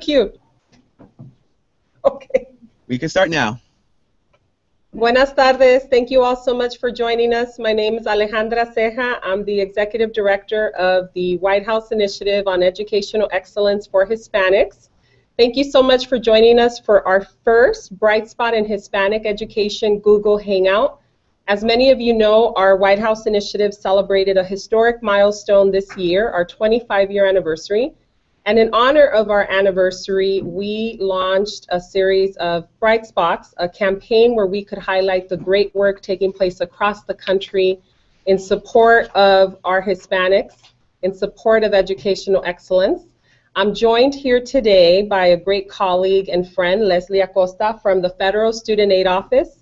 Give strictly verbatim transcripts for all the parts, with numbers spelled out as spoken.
cute. Okay. We can start now. Buenas tardes. Thank you all so much for joining us. My name is Alejandra Ceja. I'm the Executive Director of the White House Initiative on Educational Excellence for Hispanics. Thank you so much for joining us for our first Bright Spot in Hispanic Education Google Hangout. As many of you know, our White House Initiative celebrated a historic milestone this year, our twenty-five year anniversary. And in honor of our anniversary, we launched a series of Bright Spots, a campaign where we could highlight the great work taking place across the country in support of our Hispanics, in support of educational excellence. I'm joined here today by a great colleague and friend, Leslie Acosta, from the Federal Student Aid Office.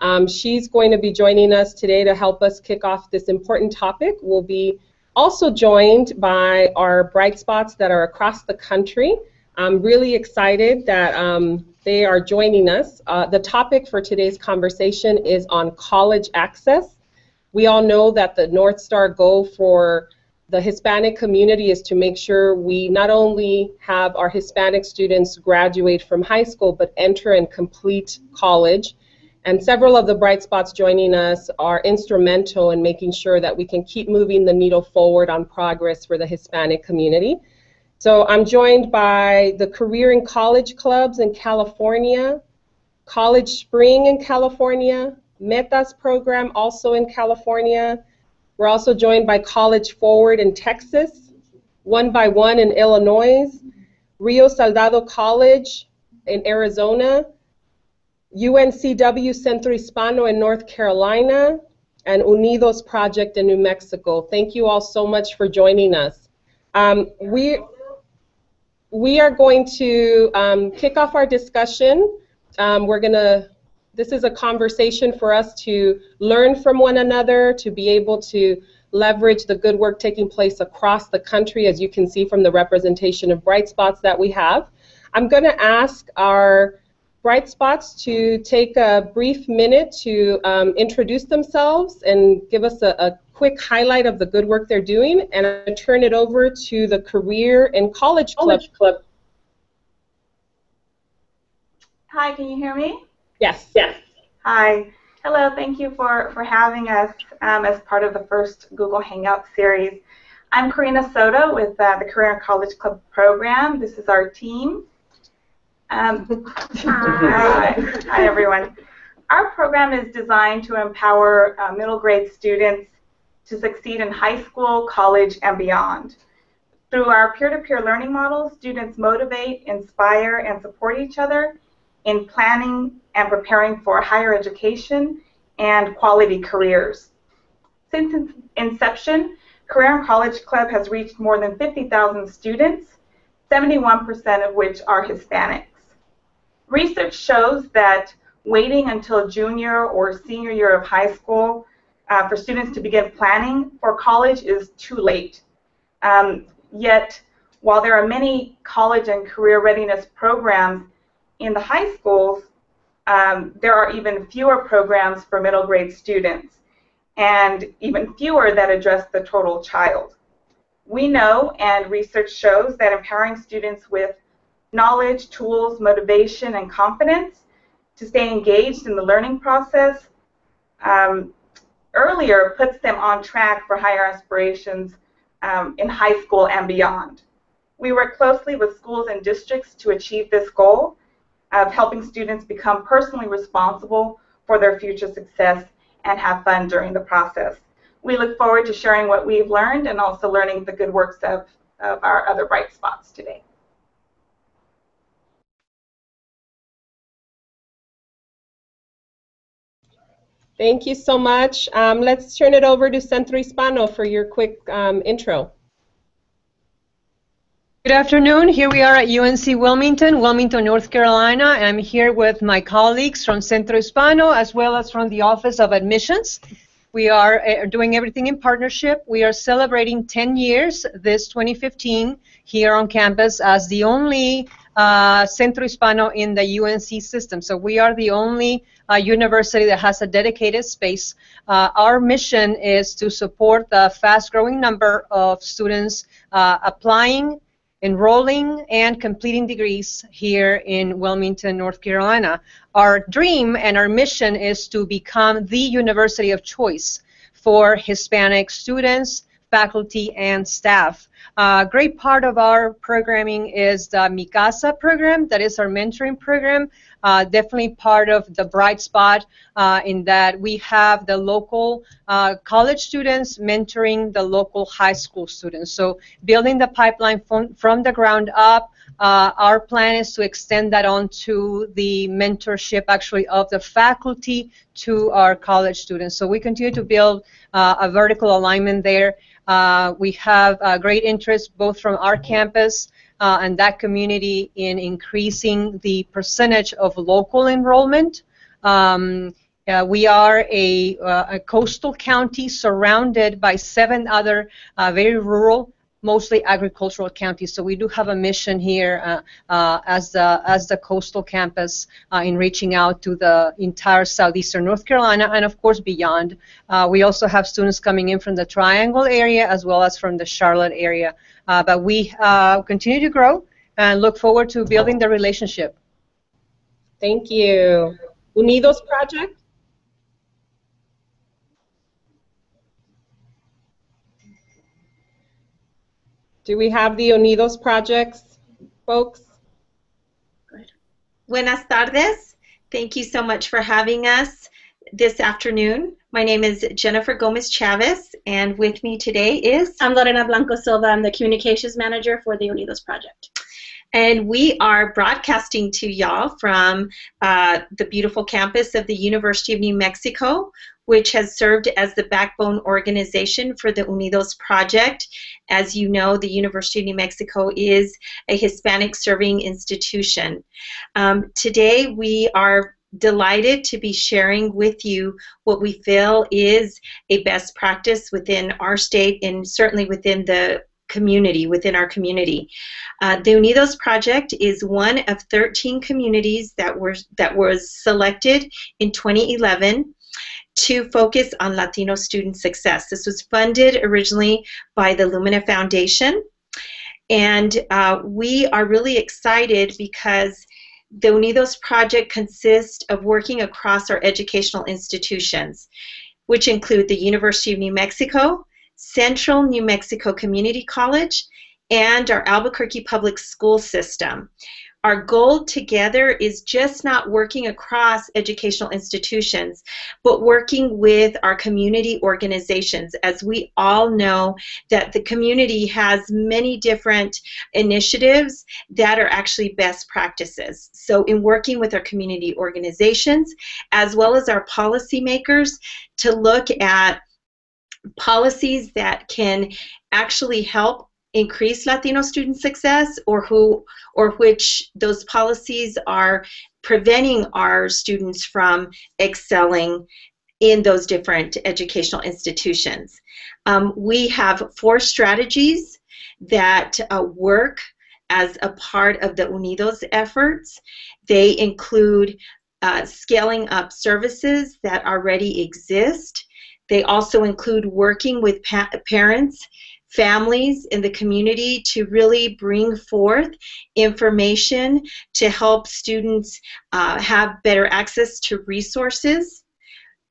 Um, she's going to be joining us today to help us kick off this important topic. We'll be also joined by our Bright Spots that are across the country. I'm really excited that um, they are joining us. Uh, the topic for today's conversation is on college access. We all know that the North Star goal for the Hispanic community is to make sure we not only have our Hispanic students graduate from high school, but enter and complete college. And several of the Bright Spots joining us are instrumental in making sure that we can keep moving the needle forward on progress for the Hispanic community. So I'm joined by the Career and College Clubs in California, College Spring in California, METAS program also in California. We're also joined by College Forward in Texas, One by One in Illinois, Rio Salado College in Arizona, U N C W Centro Hispano in North Carolina, and Unidos Project in New Mexico. Thank you all so much for joining us. Um, we, we are going to um, kick off our discussion. Um, we're going to This is a conversation for us to learn from one another, to be able to leverage the good work taking place across the country, as you can see from the representation of Bright Spots that we have. I'm going to ask our Bright Spots to take a brief minute to um, introduce themselves and give us a, a quick highlight of the good work they're doing, and I'm going to turn it over to the Career and College Club. Club. Hi, can you hear me? Yes. Yes. Hi. Hello. Thank you for, for having us um, as part of the first Google Hangout series. I'm Karina Soto with uh, the Career and College Club program. This is our team. Um, hi. Hi, everyone. Our program is designed to empower uh, middle grade students to succeed in high school, college, and beyond. Through our peer-to-peer learning model, students motivate, inspire, and support each other in planning and preparing for higher education and quality careers. Since its inception, Career and College Club has reached more than fifty thousand students, seventy-one percent of which are Hispanics. Research shows that waiting until junior or senior year of high school uh, for students to begin planning for college is too late. Um, yet, while there are many college and career readiness programs in the high schools, um, there are even fewer programs for middle grade students, and even fewer that address the total child. We know, and research shows, that empowering students with knowledge, tools, motivation, and confidence to stay engaged in the learning process um, earlier puts them on track for higher aspirations um, in high school and beyond. We work closely with schools and districts to achieve this goal of helping students become personally responsible for their future success and have fun during the process. We look forward to sharing what we've learned and also learning the good works of, of our other Bright Spots today. Thank you so much. Um, let's turn it over to Centro Hispano for your quick um, intro. Good afternoon. Here we are at U N C Wilmington, Wilmington, North Carolina. I'm here with my colleagues from Centro Hispano as well as from the Office of Admissions. We are uh, doing everything in partnership. We are celebrating ten years this twenty fifteen here on campus as the only uh, Centro Hispano in the U N C system. So we are the only uh, university that has a dedicated space. Uh, our mission is to support the fast-growing number of students uh, applying enrolling and completing degrees here in Wilmington, North Carolina. Our dream and our mission is to become the university of choice for Hispanic students, faculty, and staff. A uh, great part of our programming is the MICASA program, that is our mentoring program, uh, definitely part of the Bright Spot uh, in that we have the local uh, college students mentoring the local high school students. So building the pipeline from, from the ground up, uh, our plan is to extend that on to the mentorship actually of the faculty to our college students. So we continue to build uh, a vertical alignment there. Uh, we have uh, great interest both from our campus uh, and that community in increasing the percentage of local enrollment. Um, uh, we are a, uh, a coastal county surrounded by seven other uh, very rural, mostly agricultural counties. So we do have a mission here uh, uh, as, the, as the coastal campus uh, in reaching out to the entire southeastern North Carolina and of course beyond. Uh, we also have students coming in from the Triangle area as well as from the Charlotte area. Uh, but we uh, continue to grow and look forward to building the relationship. Thank you. Unidos Project? Do we have the Unidos Projects, folks? Buenas tardes. Thank you so much for having us this afternoon. My name is Jennifer Gomez Chavez, and with me today is... I'm Lorena Blanco Silva. I'm the Communications Manager for the Unidos Project. And we are broadcasting to y'all from uh, the beautiful campus of the University of New Mexico, which has served as the backbone organization for the Unidos Project. As you know, the University of New Mexico is a Hispanic-serving institution. Um, today, we are delighted to be sharing with you what we feel is a best practice within our state and certainly within the community, within our community. Uh, the Unidos Project is one of thirteen communities that were that was selected in twenty eleven to focus on Latino student success. This was funded originally by the Lumina Foundation, and uh, we are really excited because the Unidos Project consists of working across our educational institutions, which include the University of New Mexico, Central New Mexico Community College, and our Albuquerque Public School System. Our goal together is just not working across educational institutions, but working with our community organizations. As we all know, that the community has many different initiatives that are actually best practices. So in working with our community organizations, as well as our policymakers, to look at policies that can actually help increase Latino student success, or who or which those policies are preventing our students from excelling in those different educational institutions. Um, we have four strategies that uh, work as a part of the Unidos efforts. They include uh, scaling up services that already exist. They also include working with pa parents, families in the community to really bring forth information to help students uh, have better access to resources.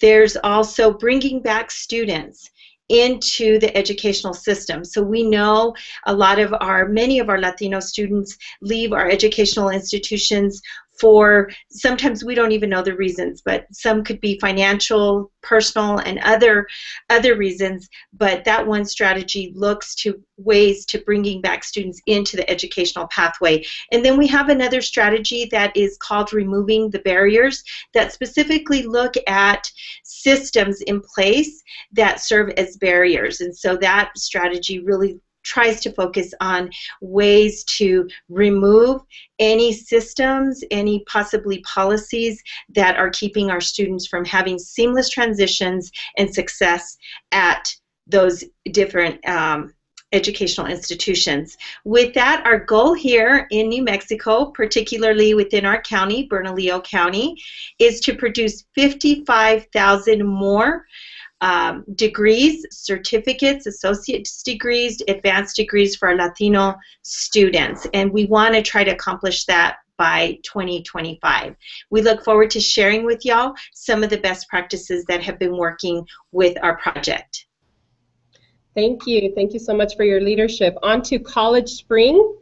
There's also bringing back students into the educational system. So we know a lot of our, many of our Latino students leave our educational institutions for, sometimes we don't even know the reasons, but some could be financial, personal, and other other reasons, but that one strategy looks to ways to bringing back students into the educational pathway. And then we have another strategy that is called Removing the Barriers, that specifically look at systems in place that serve as barriers. And so that strategy really tries to focus on ways to remove any systems, any possibly policies that are keeping our students from having seamless transitions and success at those different um, educational institutions. With that, our goal here in New Mexico, particularly within our county, Bernalillo County, is to produce fifty-five thousand more um, degrees, certificates, associate's degrees, advanced degrees for our Latino students, and we want to try to accomplish that by twenty twenty-five. We look forward to sharing with y'all some of the best practices that have been working with our project. Thank you. Thank you so much for your leadership. On to College Spring.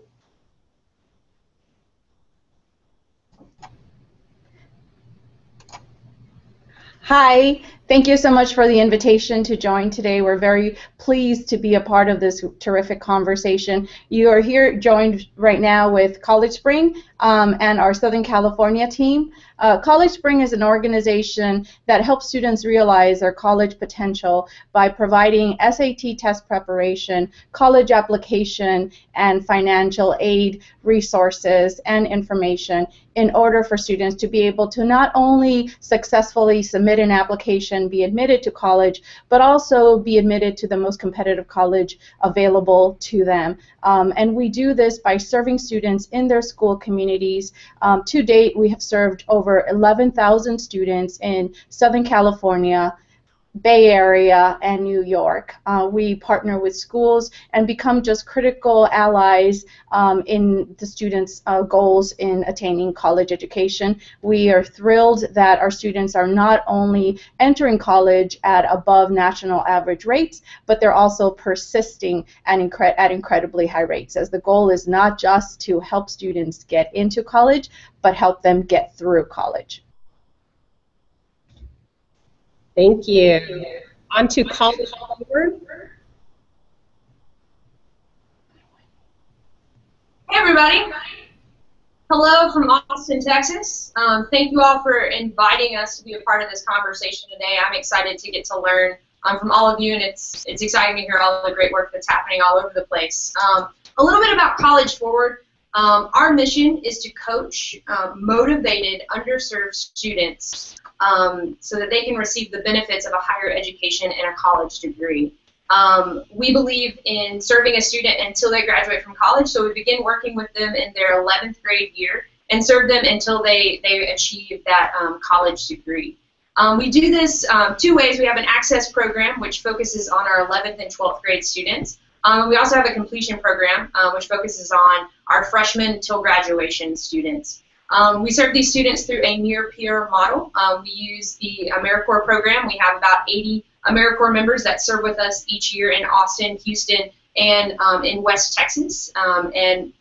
Hi. Thank you so much for the invitation to join today. We're very pleased to be a part of this terrific conversation. You are here joined right now with College Spring um, and our Southern California team. Uh, College Spring is an organization that helps students realize their college potential by providing S A T test preparation, college application, and financial aid resources and information in order for students to be able to not only successfully submit an application, be admitted to college, but also be admitted to the most competitive college available to them. Um, and we do this by serving students in their school communities. Um, to date, we have served over eleven thousand students in Southern California, Bay Area, and New York. Uh, we partner with schools and become just critical allies um, in the students' uh, goals in attaining college education. We are thrilled that our students are not only entering college at above national average rates, but they're also persisting at, incre at incredibly high rates, as the goal is not just to help students get into college, but help them get through college. Thank you. On to College Forward. Hey, everybody. Hello from Austin, Texas. Um, thank you all for inviting us to be a part of this conversation today. I'm excited to get to learn um, from all of you, and it's, it's exciting to hear all the great work that's happening all over the place. Um, a little bit about College Forward. Um, our mission is to coach um, motivated, underserved students Um, so that they can receive the benefits of a higher education and a college degree. Um, we believe in serving a student until they graduate from college, so we begin working with them in their eleventh grade year and serve them until they, they achieve that um, college degree. Um, we do this um, two ways. We have an access program, which focuses on our eleventh and twelfth grade students. Um, we also have a completion program, uh, which focuses on our freshman till graduation students. Um, we serve these students through a near-peer model. Um, we use the AmeriCorps program. We have about eighty AmeriCorps members that serve with us each year in Austin, Houston, and um, in West Texas. Um, and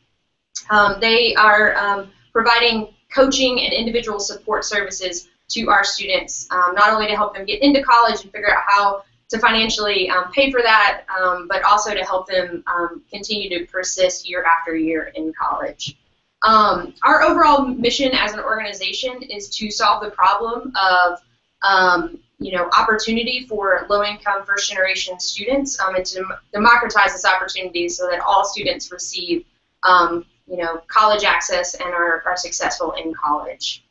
um, they are um, providing coaching and individual support services to our students, um, not only to help them get into college and figure out how to financially um, pay for that, um, but also to help them um, continue to persist year after year in college. Um, our overall mission as an organization is to solve the problem of, um, you know, opportunity for low-income first-generation students, um, and to democratize this opportunity so that all students receive, um, you know, college access and are, are successful in college.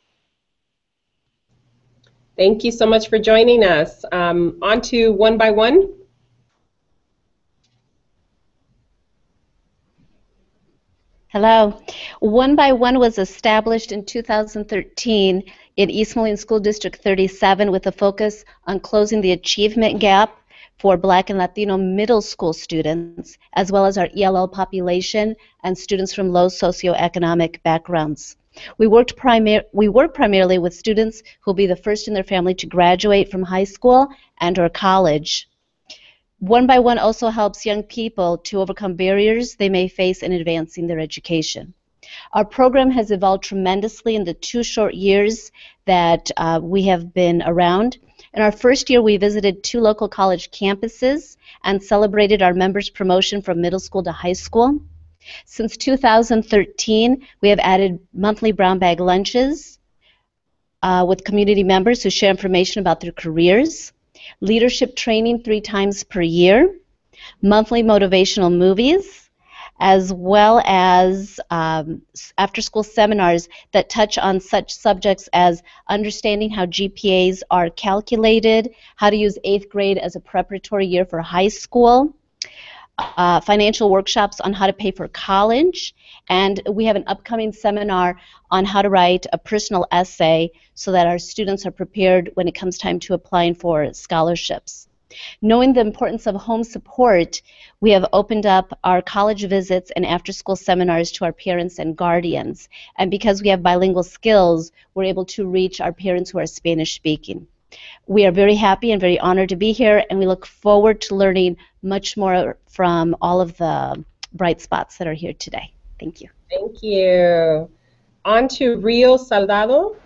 Thank you so much for joining us. Um, on to one by one. Hello. One by One was established in two thousand thirteen in East Moline School District thirty-seven with a focus on closing the achievement gap for Black and Latino middle school students, as well as our E L L population and students from low socioeconomic backgrounds. We worked primar we work primarily with students who will be the first in their family to graduate from high school and or college. One by One also helps young people to overcome barriers they may face in advancing their education. Our program has evolved tremendously in the two short years that uh, we have been around. In our first year, we visited two local college campuses and celebrated our members' promotion from middle school to high school. Since two thousand thirteen, we have added monthly brown bag lunches uh, with community members who share information about their careers, leadership training three times per year, monthly motivational movies, as well as um, after-school seminars that touch on such subjects as understanding how G P As are calculated, how to use eighth grade as a preparatory year for high school, uh, financial workshops on how to pay for college, and we have an upcoming seminar on how to write a personal essay so that our students are prepared when it comes time to applying for scholarships. Knowing the importance of home support, we have opened up our college visits and after-school seminars to our parents and guardians. And because we have bilingual skills, we're able to reach our parents who are Spanish-speaking. We are very happy and very honored to be here, and we look forward to learning much more from all of the bright spots that are here today. Thank you. Thank you. On to Rio Salado.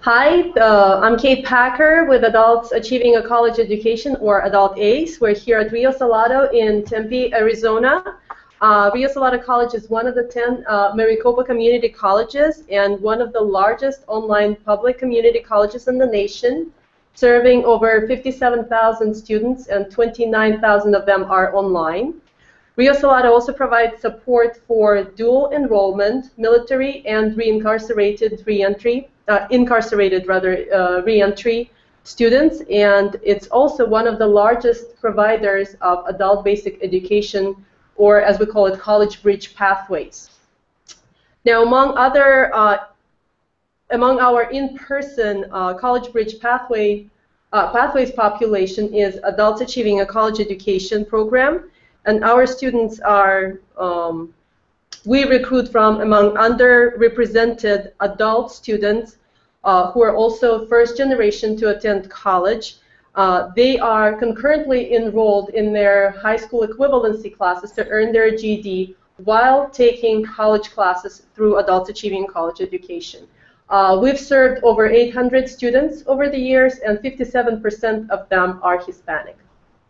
Hi, uh, I'm Kate Packer with Adults Achieving a College Education, or Adult ACE. We're here at Rio Salado in Tempe, Arizona. Uh, Rio Salado College is one of the ten uh, Maricopa community colleges and one of the largest online public community colleges in the nation, serving over fifty-seven thousand students, and twenty-nine thousand of them are online. Rio Salado also provides support for dual enrollment, military and reincarcerated reentry, uh, incarcerated rather uh, reentry students, and it's also one of the largest providers of adult basic education, or as we call it, college bridge pathways. Now, among other, uh, among our in-person uh, college bridge pathway uh, pathways population is Adults Achieving a College Education program, and our students are um, we recruit from among underrepresented adult students uh, who are also first generation to attend college. Uh, they are concurrently enrolled in their high school equivalency classes to earn their G E D while taking college classes through Adults Achieving College Education. Uh, we've served over eight hundred students over the years, and fifty-seven percent of them are Hispanic.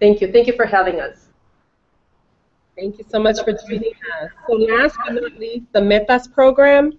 Thank you. Thank you for having us. Thank you so much for joining us. So last but not least, the METAS program.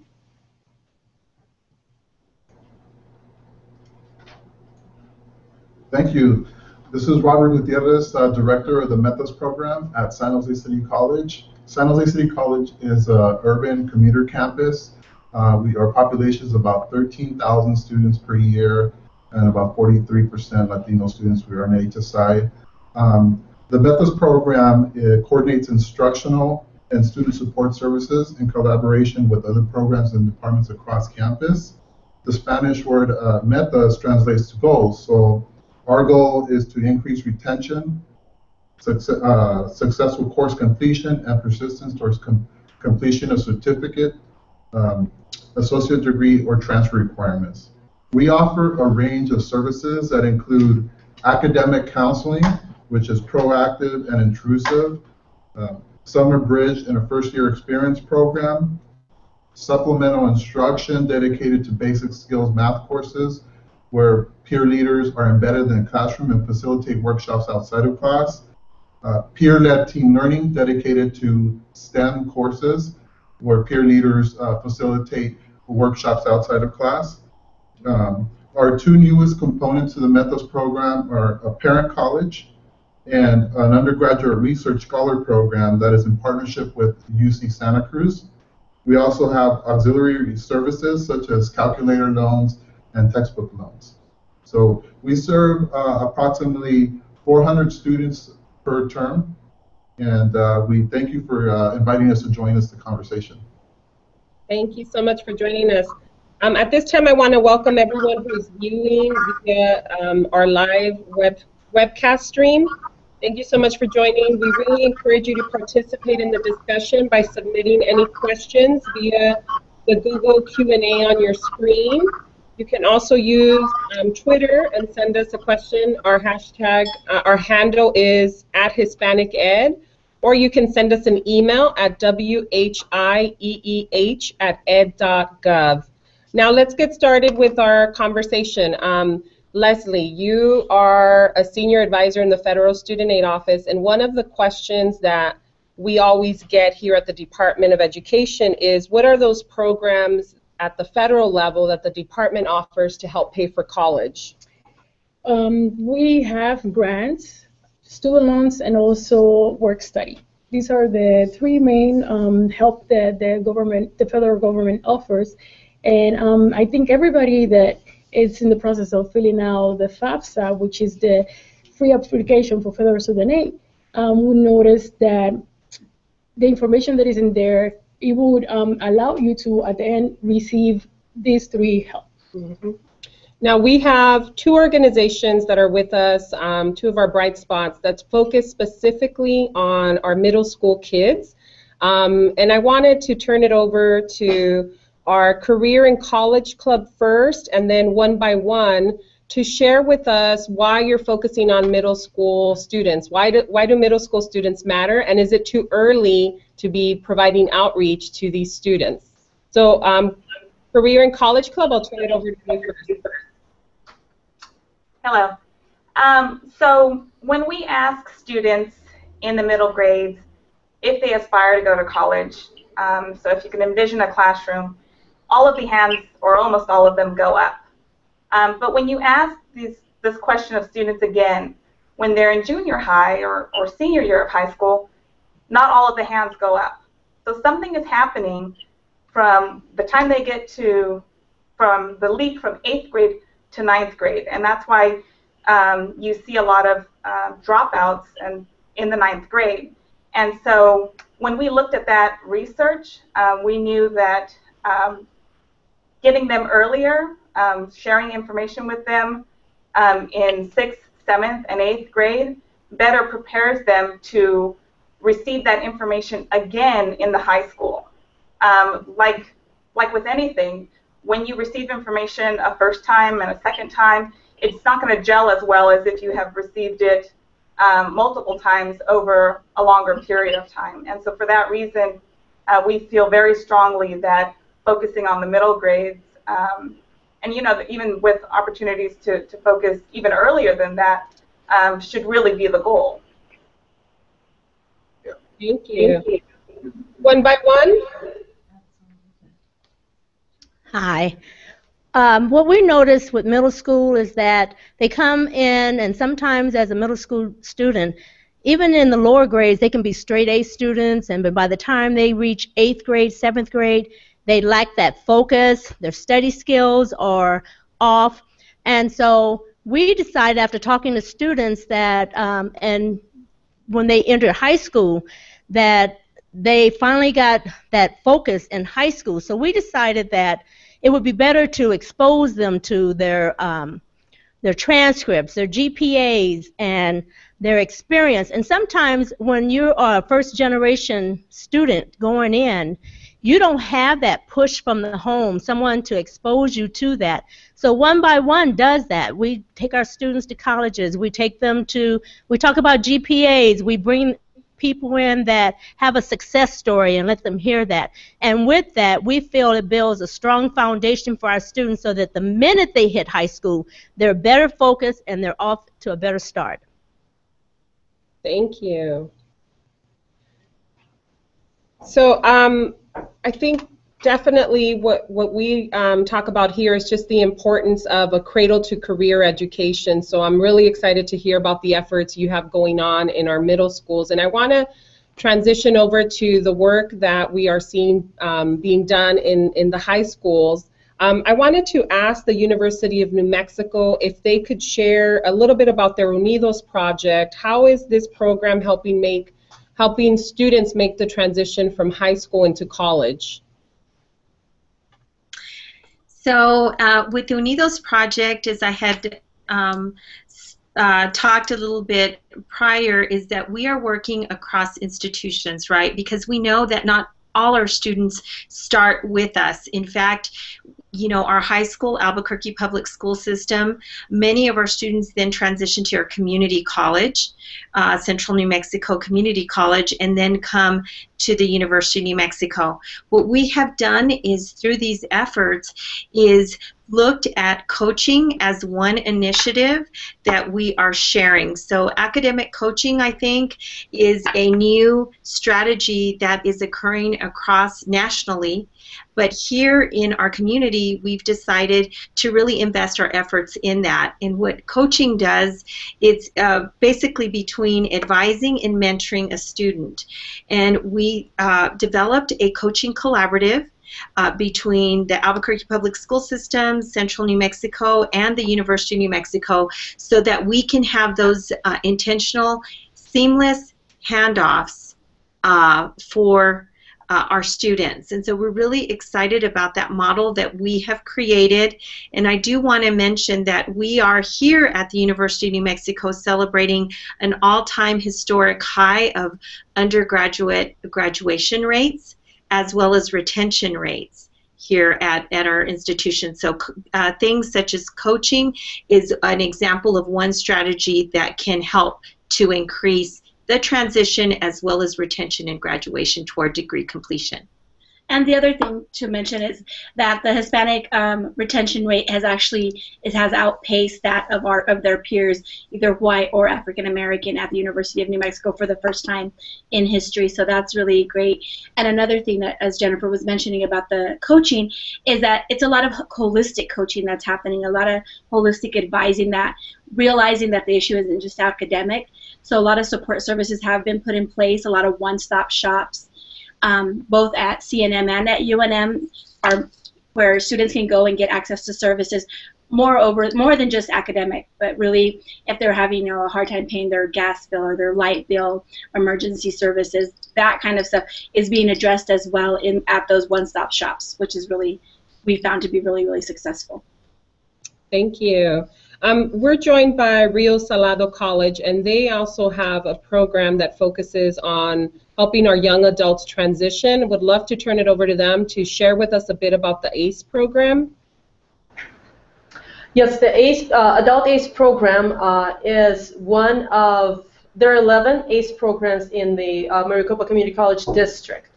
Thank you. This is Robert Gutierrez, uh, Director of the METAS program at San Jose City College. San Jose City College is an urban commuter campus. Uh, we, our population is about thirteen thousand students per year, and about forty-three percent Latino students. We are on the H S I side. Um, the METAS program it coordinates instructional and student support services in collaboration with other programs and departments across campus. The Spanish word uh, METAS translates to goals. So our goal is to increase retention, success, uh, successful course completion, and persistence towards com completion of certificate, um, associate degree, or transfer requirements. We offer a range of services that include academic counseling, which is proactive and intrusive, uh, summer bridge and a first-year experience program, supplemental instruction dedicated to basic skills math courses, where peer leaders are embedded in the classroom and facilitate workshops outside of class. Uh, peer-led team learning dedicated to STEM courses, where peer leaders uh, facilitate workshops outside of class. Um, our two newest components to the METAS program are a parent college and an undergraduate research scholar program that is in partnership with U C Santa Cruz. We also have auxiliary services such as calculator loans and textbook loans. So we serve uh, approximately four hundred students per term, and uh, we thank you for uh, inviting us to join us in the conversation. Thank you so much for joining us. Um, at this time, I want to welcome everyone who's viewing via um, our live web webcast stream. Thank you so much for joining. We really encourage you to participate in the discussion by submitting any questions via the Google Q and A on your screen. You can also use um, Twitter and send us a question. Our hashtag, uh, our handle is at Hispanic Ed, or you can send us an email at w h i e e h at ed dot gov. Now let's get started with our conversation. Um, Leslie, you are a senior advisor in the Federal Student Aid Office, and one of the questions that we always get here at the Department of Education is, what are those programs at the federal level that the department offers to help pay for college? Um, we have grants, student loans, and also work study. These are the three main um, help that the government, the federal government offers. And um, I think everybody that is in the process of filling out the FAFSA, which is the free application for federal student aid, um, will notice that the information that is in there, it would um, allow you to, at the end, receive these three help. Mm-hmm. Now we have two organizations that are with us, um, two of our Bright Spots that's focused specifically on our middle school kids. Um, and I wanted to turn it over to our Career and College Club first, and then One by One, to share with us why you're focusing on middle school students. Why do, why do middle school students matter, and is it too early to be providing outreach to these students? So um, Career and College Club, I'll turn it over to you first. Hello. Um, so when we ask students in the middle grades if they aspire to go to college, um, so if you can envision a classroom, all of the hands, or almost all of them, go up. Um, but when you ask these, this question of students again, when they're in junior high or, or senior year of high school, not all of the hands go up. So something is happening from the time they get to, from the leap from eighth grade to ninth grade. And that's why um, you see a lot of uh, dropouts and, in the ninth grade. And so when we looked at that research, uh, we knew that um, getting them earlier, Um, sharing information with them um, in sixth, seventh, and eighth grade better prepares them to receive that information again in the high school. Um, like, like with anything, when you receive information a first time and a second time, it's not going to gel as well as if you have received it um, multiple times over a longer period of time. And so for that reason, uh, we feel very strongly that focusing on the middle grades um, and, you know, even with opportunities to, to focus even earlier than that, um, should really be the goal. Yeah. Thank you. Thank you. One by One. Hi. Um, what we notice with middle school is that they come in, and sometimes as a middle school student, even in the lower grades, they can be straight A students, and by the time they reach eighth grade, seventh grade, they lack that focus, their study skills are off. And so we decided after talking to students that, um, and when they entered high school, that they finally got that focus in high school. So we decided that it would be better to expose them to their, um, their transcripts, their G P As, and their experience. And sometimes when you're a first-generation student going in, you don't have that push from the home, someone to expose you to that. So One by One does that. We take our students to colleges. We take them to, we talk about G P As. We bring people in that have a success story and let them hear that. And with that, we feel it builds a strong foundation for our students so that the minute they hit high school, they're better focused and they're off to a better start. Thank you. So, um, I think definitely what, what we um, talk about here is just the importance of a cradle to career education. So I'm really excited to hear about the efforts you have going on in our middle schools. And I want to transition over to the work that we are seeing um, being done in, in the high schools. Um, I wanted to ask the University of New Mexico if they could share a little bit about their Unidos Project. How is this program helping make helping students make the transition from high school into college? So uh, with the Unidos Project, as I had um, uh, talked a little bit prior, is that we are working across institutions, right? Because we know that not all our students start with us. In fact, you know, our high school, Albuquerque Public School System, many of our students then transition to our community college, uh, Central New Mexico Community College, and then come to the University of New Mexico. What we have done is, through these efforts, is looked at coaching as one initiative that we are sharing. So academic coaching, I think, is a new strategy that is occurring across nationally. But here in our community, we've decided to really invest our efforts in that. And what coaching does, it's uh, basically between advising and mentoring a student. And we uh, developed a coaching collaborative Uh, between the Albuquerque Public School System, Central New Mexico, and the University of New Mexico, so that we can have those uh, intentional, seamless handoffs uh, for Uh, our students. And so we're really excited about that model that we have created. And I do want to mention that we are here at the University of New Mexico celebrating an all-time historic high of undergraduate graduation rates as well as retention rates here at, at our institution. So uh, things such as coaching is an example of one strategy that can help to increase the transition as well as retention and graduation toward degree completion. And the other thing to mention is that the Hispanic um, retention rate has actually, it has outpaced that of our of their peers, either white or African American, at the University of New Mexico for the first time in history. So that's really great. And another thing that, as Jennifer was mentioning about the coaching, is that it's a lot of holistic coaching that's happening, a lot of holistic advising, that realizing that the issue isn't just academic. So a lot of support services have been put in place, a lot of one-stop shops, um, both at C N M and at U N M, are where students can go and get access to services, moreover, more than just academic, but really if they're having, you know, a hard time paying their gas bill or their light bill, emergency services, that kind of stuff is being addressed as well in at those one-stop shops, which is really, we found to be really, really successful. Thank you. Um, we're joined by Rio Salado College, and they also have a program that focuses on helping our young adults transition. Would love to turn it over to them to share with us a bit about the A C E program. Yes, the A C E, uh, Adult A C E program uh, is one of, there are eleven A C E programs in the uh, Maricopa Community College District.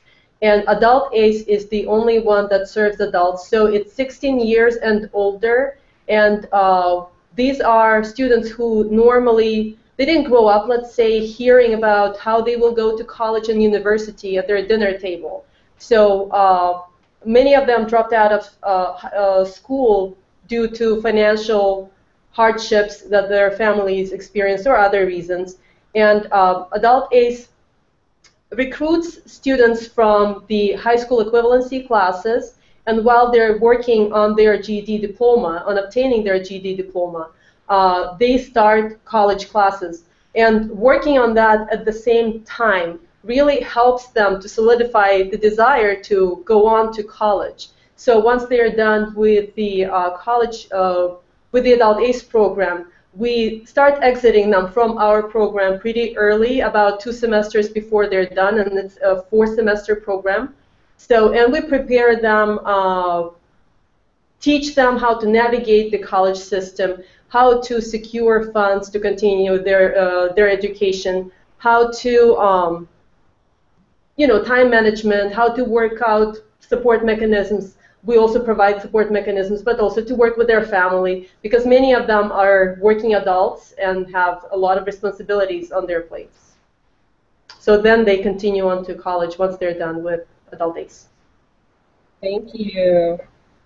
And Adult A C E is the only one that serves adults, so it's sixteen years and older, and uh, these are students who normally, they didn't grow up, let's say, hearing about how they will go to college and university at their dinner table. So uh, many of them dropped out of uh, uh, school due to financial hardships that their families experienced or other reasons. And uh, Adult A C E recruits students from the high school equivalency classes, and while they're working on their G E D diploma, on obtaining their G E D diploma, uh, they start college classes. And working on that at the same time really helps them to solidify the desire to go on to college. So once they are done with the uh, college, uh, with the Adult A C E program, we start exiting them from our program pretty early, about two semesters before they're done, and it's a four-semester program. So, and we prepare them, uh, teach them how to navigate the college system, how to secure funds to continue their uh, their education, how to, um, you know, time management, how to work out support mechanisms. We also provide support mechanisms, but also to work with their family, because many of them are working adults and have a lot of responsibilities on their plates. So then they continue on to college once they're done with Adult A C E. Thank you.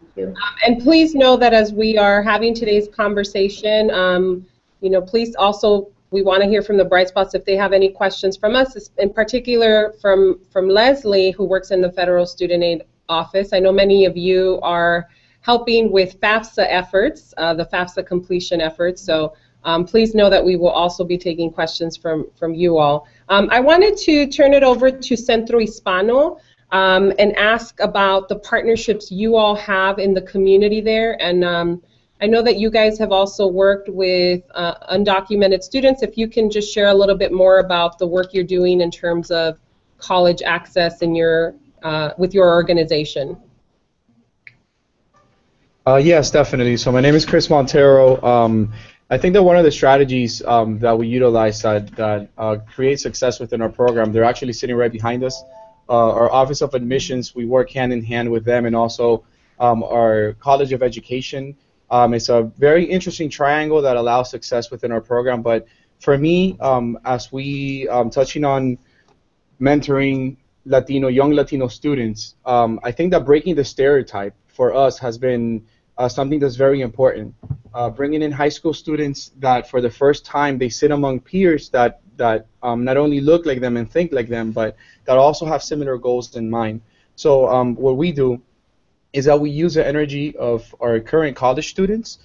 Thank you. Um, and please know that as we are having today's conversation, um, you know, please also, we want to hear from the Bright Spots if they have any questions from us, in particular from, from Leslie, who works in the Federal Student Aid Office. I know many of you are helping with FAFSA efforts, uh, the FAFSA completion efforts, so Um, please know that we will also be taking questions from, from you all. Um, I wanted to turn it over to Centro Hispano um, and ask about the partnerships you all have in the community there. And um, I know that you guys have also worked with uh, undocumented students. If you can just share a little bit more about the work you're doing in terms of college access in your, uh, with your organization. Uh, yes, definitely. So my name is Chris Montero. Um, I think that one of the strategies um, that we utilize that, that uh, creates success within our program, they're actually sitting right behind us. Uh, our Office of Admissions, we work hand in hand with them, and also um, our College of Education. Um, it's a very interesting triangle that allows success within our program. But for me, um, as we um, touching on mentoring Latino, young Latino students, um, I think that breaking the stereotype for us has been Uh, something that's very important. Uh, bringing in high school students that for the first time they sit among peers that, that um, not only look like them and think like them, but that also have similar goals in mind. So um, what we do is that we use the energy of our current college students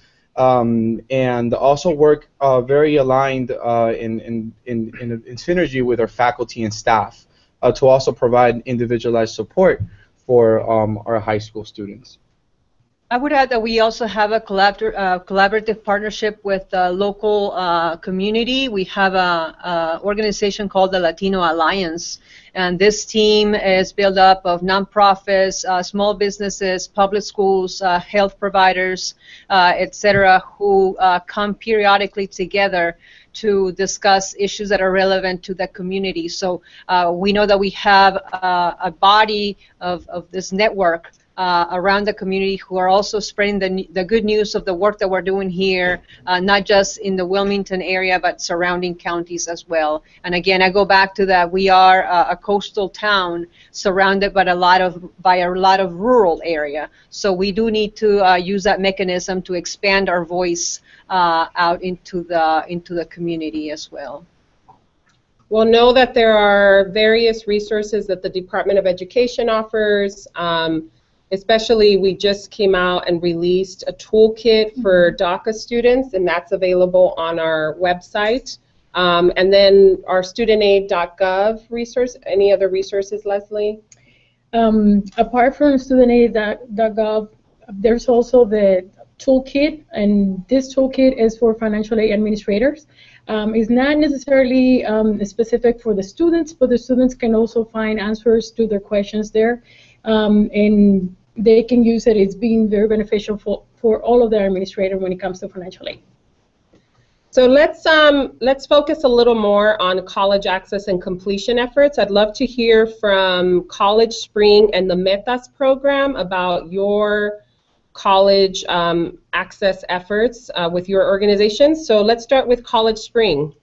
um, and also work uh, very aligned uh, in, in, in, in, in synergy with our faculty and staff. uh, to also provide individualized support for um, our high school students. I would add that we also have a collabor uh, collaborative partnership with the local uh, community. We have an organization called the Latino Alliance, and this team is built up of nonprofits, uh, small businesses, public schools, uh, health providers, uh, et cetera, who uh, come periodically together to discuss issues that are relevant to the community. So uh, we know that we have uh, a body of, of this network Uh, around the community who are also spreading the, the good news of the work that we're doing here, uh, not just in the Wilmington area but surrounding counties as well. And again, I go back to that we are uh, a coastal town surrounded by a lot of by a lot of rural area, so we do need to uh, use that mechanism to expand our voice uh, out into the into the community as well. We'll know that there are various resources that the Department of Education offers. Um, Especially, we just came out and released a toolkit for DACA students, and that's available on our website. Um, and then our student aid dot gov resource. Any other resources, Leslie? Um, apart from student aid dot gov, there's also the toolkit, and this toolkit is for financial aid administrators. Um, it's not necessarily um, specific for the students, but the students can also find answers to their questions there. Um, and they can use it. It's been very beneficial for, for all of their administrators when it comes to financial aid. So let's, um, let's focus a little more on college access and completion efforts. I'd love to hear from College Spring and the METAS program about your college um, access efforts uh, with your organization. So let's start with College Spring.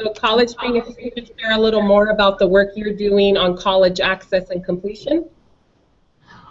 So College Spring, if you could share a little more about the work you're doing on college access and completion.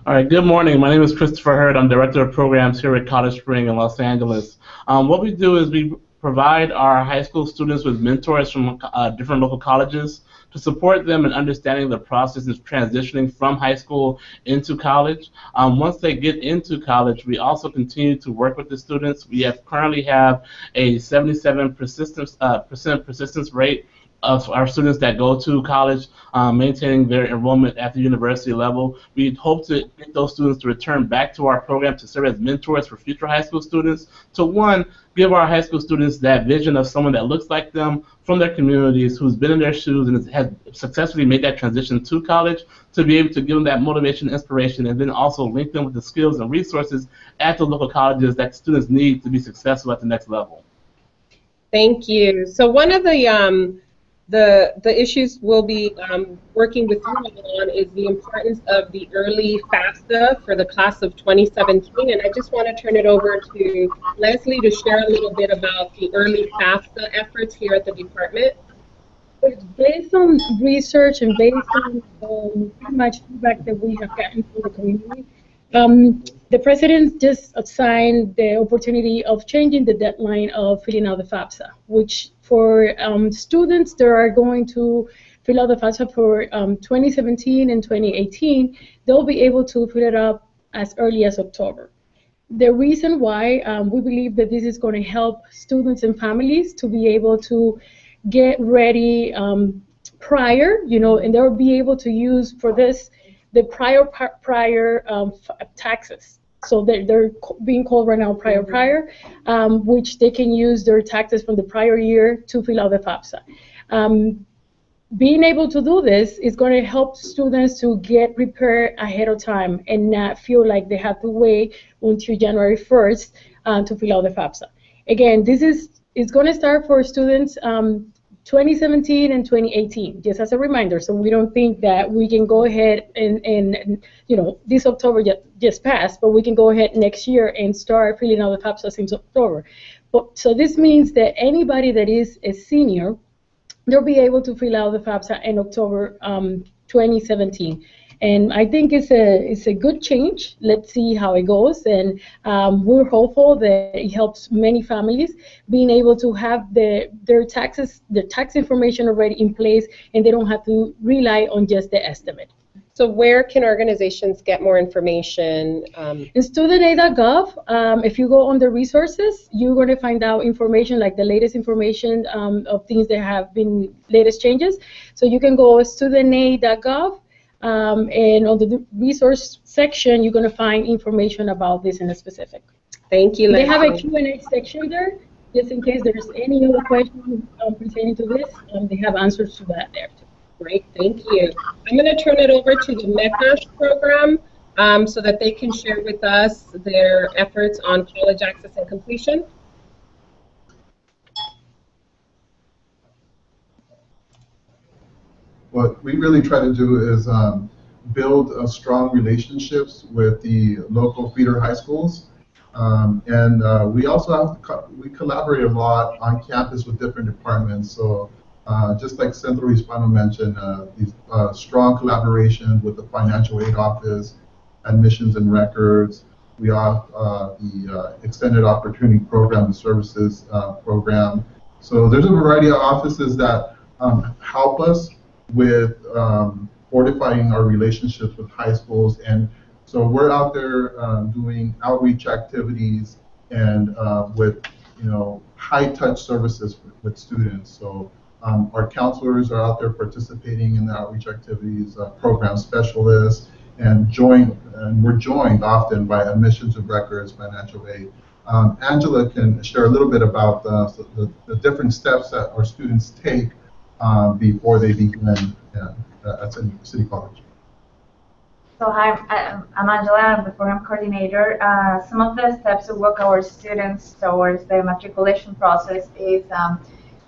All right, good morning. My name is Christopher Hurd. I'm Director of Programs here at College Spring in Los Angeles. Um, what we do is we provide our high school students with mentors from uh, different local colleges to support them in understanding the process of transitioning from high school into college. Um, once they get into college, we also continue to work with the students. We have currently have a seventy-seven percent persistence, uh, percent persistence rate of our students that go to college, um, maintaining their enrollment at the university level. We hope to get those students to return back to our program to serve as mentors for future high school students, to one, give our high school students that vision of someone that looks like them from their communities, who's been in their shoes and has successfully made that transition to college, to be able to give them that motivation, inspiration, and then also link them with the skills and resources at the local colleges that students need to be successful at the next level. Thank you. So one of the um, The, the issues we'll be um, working with you on is the importance of the early FAFSA for the class of twenty seventeen, and I just want to turn it over to Leslie to share a little bit about the early FAFSA efforts here at the department. It's based on research and based on um, pretty much feedback that we have gotten from the community. Um, the president just assigned the opportunity of changing the deadline of filling out the FAFSA, which for um, students that are going to fill out the FAFSA for um, twenty seventeen and twenty eighteen, they'll be able to fill it up as early as October. The reason why um, we believe that this is going to help students and families to be able to get ready um, prior, you know, and they'll be able to use for this the prior prior um, taxes. So they're, they're being called right now prior prior, um, which they can use their taxes from the prior year to fill out the FAFSA. Um, being able to do this is going to help students to get prepared ahead of time and not feel like they have to wait until January first uh, to fill out the FAFSA. Again, this is it's going to start for students um, twenty seventeen and twenty eighteen, just as a reminder, so we don't think that we can go ahead and, and you know, this October just, just passed, but we can go ahead next year and start filling out the FAFSA since October. But, so this means that anybody that is a senior, they'll be able to fill out the FAFSA in October um, twenty seventeen. And I think it's a, it's a good change. Let's see how it goes. And um, we're hopeful that it helps many families being able to have the, their taxes, their tax information already in place, and they don't have to rely on just the estimate. So where can organizations get more information? Um, in student aid dot gov, um, if you go on the resources, you're going to find out information, like the latest information um, of things that have been, latest changes. So you can go to student aid dot gov, um, and on the resource section, you're going to find information about this in a specific. Thank you, Leslie. They have a Q and A section there, just in case there's any other questions um, pertaining to this, um, they have answers to that there too. Great, thank you. I'm going to turn it over to the METAS program um, so that they can share with us their efforts on college access and completion. What we really try to do is um, build a strong relationships with the local feeder high schools. Um, and uh, we also have, co we collaborate a lot on campus with different departments. So. Uh, just like Centro Hispano mentioned, uh, these uh, strong collaboration with the financial aid office, admissions and records. We have uh, the uh, extended opportunity program and services uh, program. So there's a variety of offices that um, help us with um, fortifying our relationships with high schools. And so we're out there um, doing outreach activities and uh, with, you know, high-touch services with, with students. So. Um, our counselors are out there participating in the outreach activities, uh, program specialists, and joined, and we're joined often by admissions and records, financial aid. Um, Angela can share a little bit about uh, the, the different steps that our students take um, before they begin uh, at City College. So hi, I'm Angela, I'm the program coordinator. Uh, some of the steps to walk our students towards the matriculation process is um,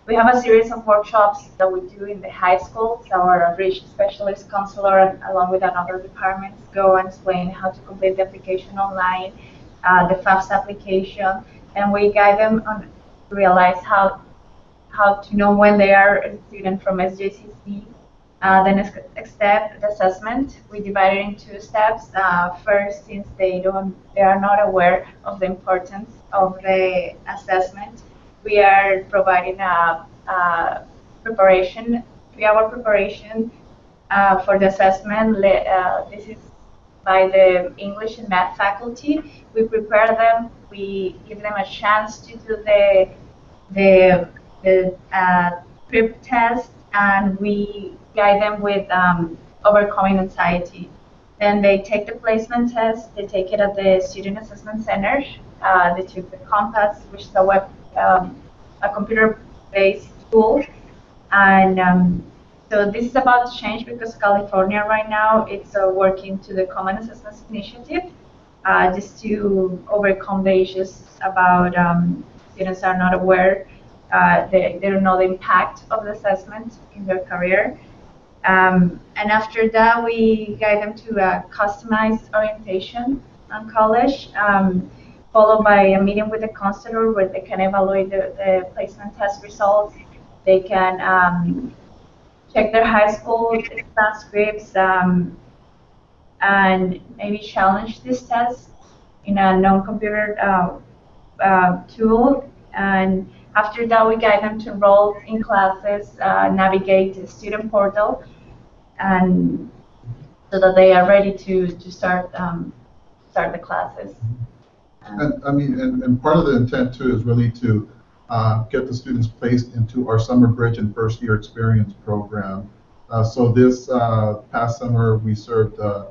we have a series of workshops that we do in the high schools. Our outreach specialist, counselor, along with another department, go and explain how to complete the application online, uh, the FAFSA application, and we guide them on realize how how to know when they are a student from S J C C. Uh, the next step, the assessment, we divide it into two steps. Uh, first, since they don't, they are not aware of the importance of the assessment. We are providing a, a preparation, three-hour preparation uh, for the assessment. Uh, this is by the English and Math faculty. We prepare them. We give them a chance to do the the, the uh, trip test, and we guide them with um, overcoming anxiety. Then they take the placement test. They take it at the Student Assessment Center. Uh, they took the Compass, which is a web. Um, a computer-based tool, and um, so this is about to change because California right now it's uh, working to the Common Assessment Initiative uh, just to overcome the issues about um, students are not aware, uh, they, they don't know the impact of the assessment in their career. Um, and after that we guide them to a customized orientation on college. Um, followed by a meeting with the counselor where they can evaluate the, the placement test results. They can um, check their high school transcripts um, and maybe challenge this test in a non-computer uh, uh, tool. And after that, we guide them to enroll in classes, uh, navigate the student portal, and so that they are ready to, to start, um, start the classes. And, I mean, and, and part of the intent, too, is really to uh, get the students placed into our Summer Bridge and First Year Experience program. Uh, so this uh, past summer, we served uh,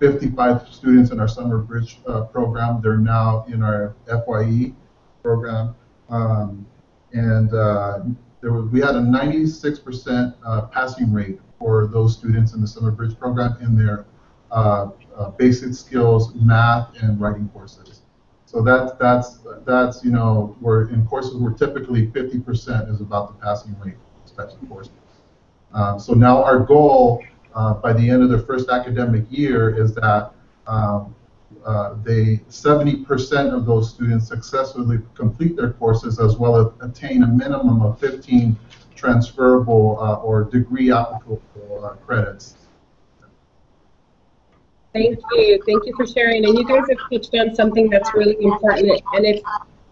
fifty-five students in our Summer Bridge uh, program. They're now in our F Y E program. Um, and uh, there was, we had a ninety-six percent uh, passing rate for those students in the Summer Bridge program in their uh, uh, basic skills, math, and writing courses. So that's, that's, that's, you know, we're in courses where typically fifty percent is about the passing rate of these types of courses. Um, so now our goal uh, by the end of their first academic year is that um, uh, they, seventy percent of those students successfully complete their courses as well as attain a minimum of fifteen transferable uh, or degree applicable uh, credits. Thank you. Thank you for sharing. And you guys have touched on something that's really important, and it's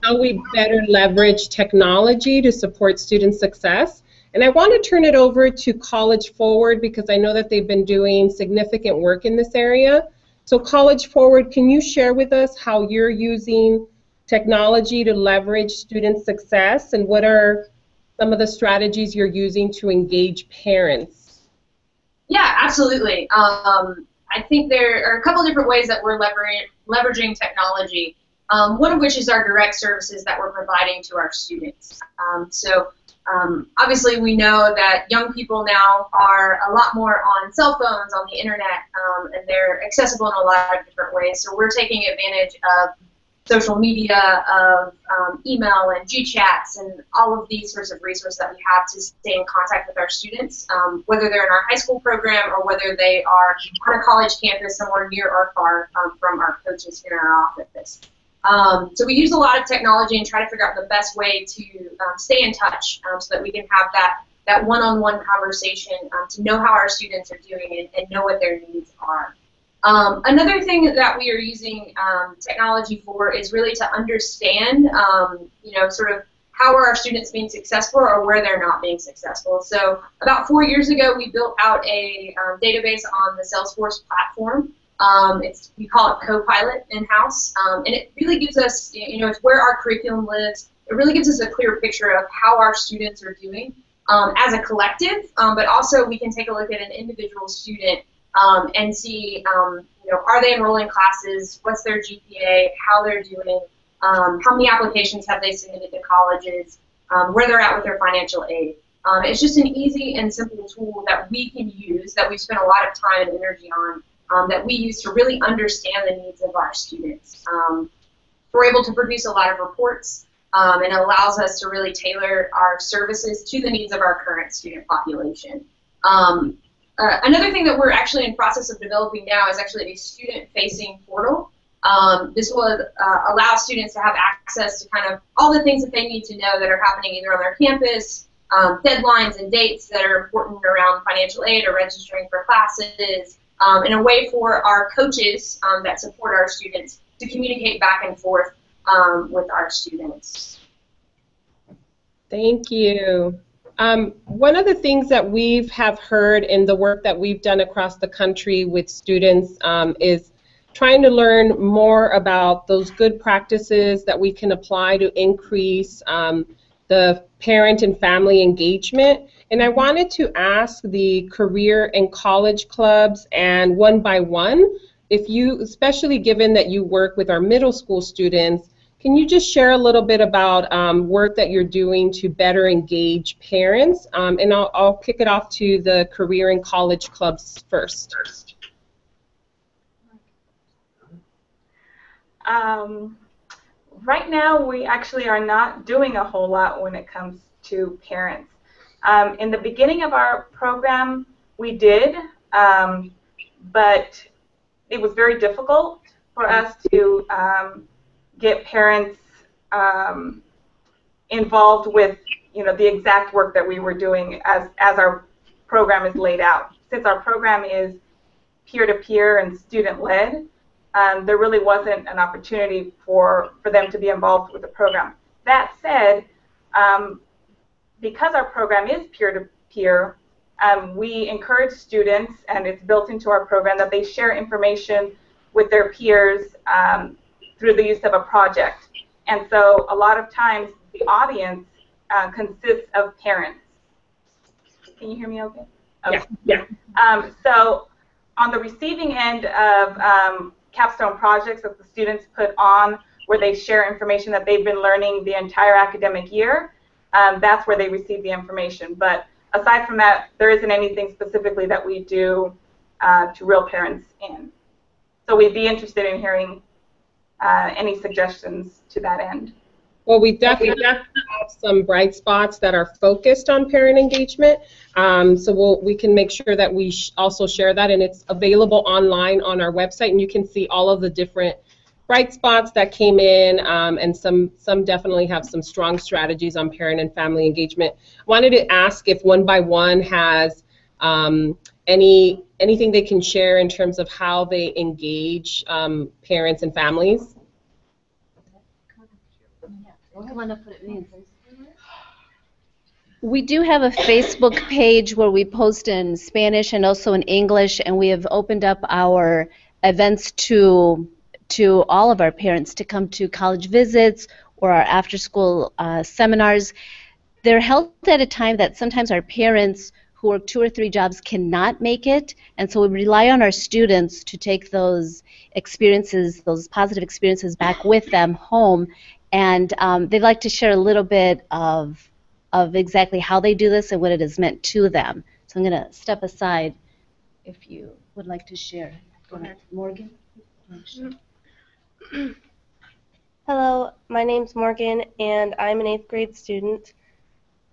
how we better leverage technology to support student success. And I want to turn it over to College Forward because I know that they've been doing significant work in this area. So College Forward, can you share with us how you're using technology to leverage student success, and what are some of the strategies you're using to engage parents? Yeah, absolutely. Um, I think there are a couple different ways that we're leveraging, leveraging technology, um, one of which is our direct services that we're providing to our students. Um, so um, obviously we know that young people now are a lot more on cell phones, on the internet, um, and they're accessible in a lot of different ways. So we're taking advantage of social media, of um, email and GChats and all of these sorts of resources that we have to stay in contact with our students, um, whether they're in our high school program or whether they are on a college campus somewhere near or far um, from our coaches in our office. Um, so we use a lot of technology and try to figure out the best way to um, stay in touch um, so that we can have that that one-on-one conversation um, to know how our students are doing and, and know what their needs are. Um, another thing that we are using um, technology for is really to understand, um, you know, sort of how are our students being successful or where they're not being successful. So about four years ago, we built out a um, database on the Salesforce platform. Um, it's, we call it Copilot in-house, um, and it really gives us, you know, it's where our curriculum lives. It really gives us a clear picture of how our students are doing um, as a collective, um, but also we can take a look at an individual student Um, and see, um, you know, are they enrolling classes, what's their G P A, how they're doing, um, how many applications have they submitted to colleges, um, where they're at with their financial aid. Um, it's just an easy and simple tool that we can use, that we've spent a lot of time and energy on, um, that we use to really understand the needs of our students. Um, we're able to produce a lot of reports, um, and it allows us to really tailor our services to the needs of our current student population. Um, Uh, another thing that we're actually in process of developing now is actually a student-facing portal. Um, this will uh, allow students to have access to kind of all the things that they need to know that are happening either on their campus, um, deadlines and dates that are important around financial aid or registering for classes, um, and a way for our coaches um, that support our students to communicate back and forth um, with our students. Thank you. Um, one of the things that we have heard in the work that we've done across the country with students um, is trying to learn more about those good practices that we can apply to increase um, the parent and family engagement. And I wanted to ask the Career and College Clubs and One by One, if you, especially given that you work with our middle school students, can you just share a little bit about um, work that you're doing to better engage parents? Um, and I'll, I'll kick it off to the Career and College Clubs first. Um, right now, we actually are not doing a whole lot when it comes to parents. Um, in the beginning of our program, we did, um, but it was very difficult for us to um, get parents um, involved with, you know, the exact work that we were doing as, as our program is laid out. Since our program is peer-to-peer and student-led, um, there really wasn't an opportunity for, for them to be involved with the program. That said, um, because our program is peer-to-peer, um, we encourage students, and it's built into our program, that they share information with their peers um, through the use of a project. And so a lot of times the audience uh, consists of parents. Can you hear me okay? Okay. Yeah. yeah. Um, so on the receiving end of um, capstone projects that the students put on where they share information that they've been learning the entire academic year, um, that's where they receive the information. But aside from that, there isn't anything specifically that we do uh, to reel parents in. So we'd be interested in hearing Uh, any suggestions to that end? Well, we definitely have some bright spots that are focused on parent engagement, um, so we'll, we can make sure that we sh also share that, and it's available online on our website, and you can see all of the different bright spots that came in, um, and some, some definitely have some strong strategies on parent and family engagement. I wanted to ask if One by One has um, any anything they can share in terms of how they engage um, parents and families? We do have a Facebook page where we post in Spanish and also in English, and we have opened up our events to to all of our parents to come to college visits or our after-school uh, seminars. They're held at a time that sometimes our parents who work two or three jobs cannot make it, and so we rely on our students to take those experiences, those positive experiences back with them home, and um, they'd like to share a little bit of of exactly how they do this and what it has meant to them. So I'm going to step aside if you would like to share. Go ahead. Morgan? Hello, my name's Morgan, and I'm an eighth grade student.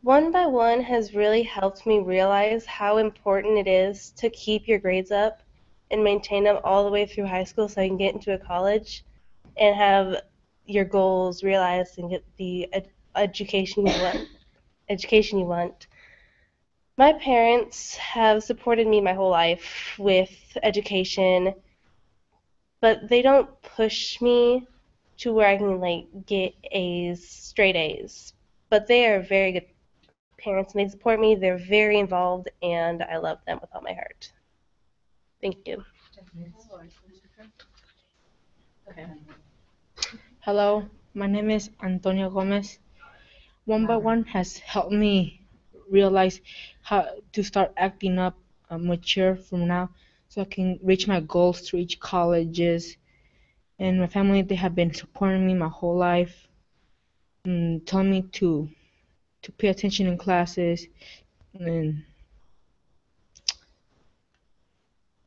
One by One has really helped me realize how important it is to keep your grades up and maintain them all the way through high school so I can get into a college and have your goals realized and get the ed education you want. education you want. My parents have supported me my whole life with education, but they don't push me to where I can like get A's, straight A's. But they are very good parents and they support me. They're very involved and I love them with all my heart. Thank you. Okay. Hello, my name is Antonio Gomez. One by One has helped me realize how to start acting up, uh, mature from now, so I can reach my goals to reach colleges. And my family, they have been supporting me my whole life, and telling me to to pay attention in classes, and